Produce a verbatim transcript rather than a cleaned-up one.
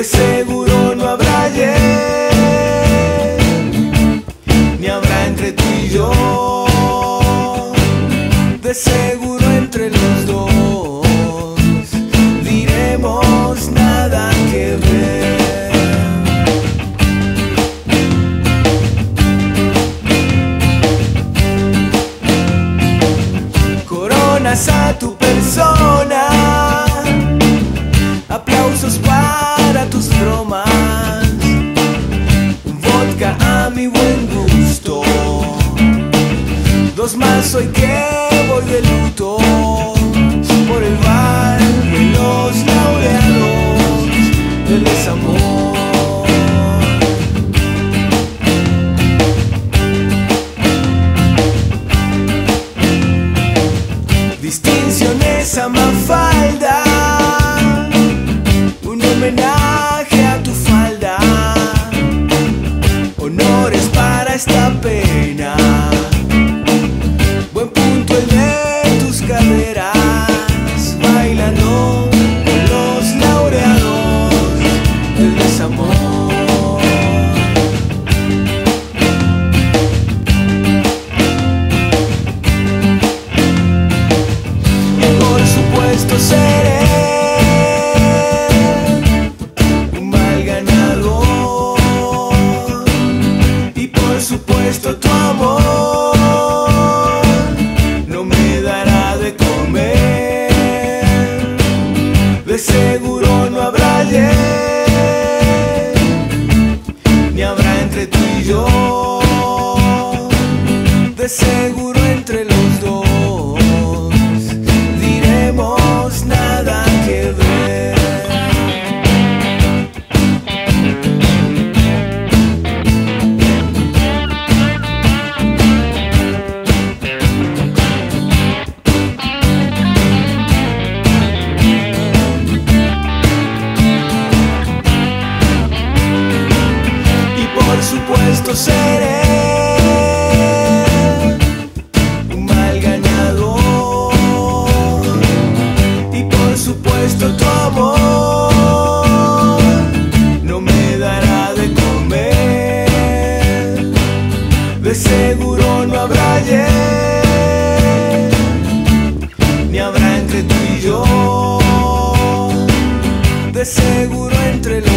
de seguro no habrá ayer, ni habrá entre tú y yo, de seguro entre los dos diremos nada que ver. Coronas a tu persona, aplausos para tus bromas, vodka a mi buen gusto, dos más hoy que voy de luto por el bar de los laureados del desamor. Distinciones a Mafalda, un homenaje a tu falda, honores para esta pena, buen punto el de tus caderas, bailando con los laureados del desamor. Esto seré un mal ganador y por supuesto tu amor no me dará de comer, de seguro no habrá ayer, ni habrá entre tú y yo, de seguro entre los dos nada que ver. Y por supuesto seré tu amor no me dará de comer, de seguro no habrá ayer, ni habrá entre tú y yo, de seguro entre los dos.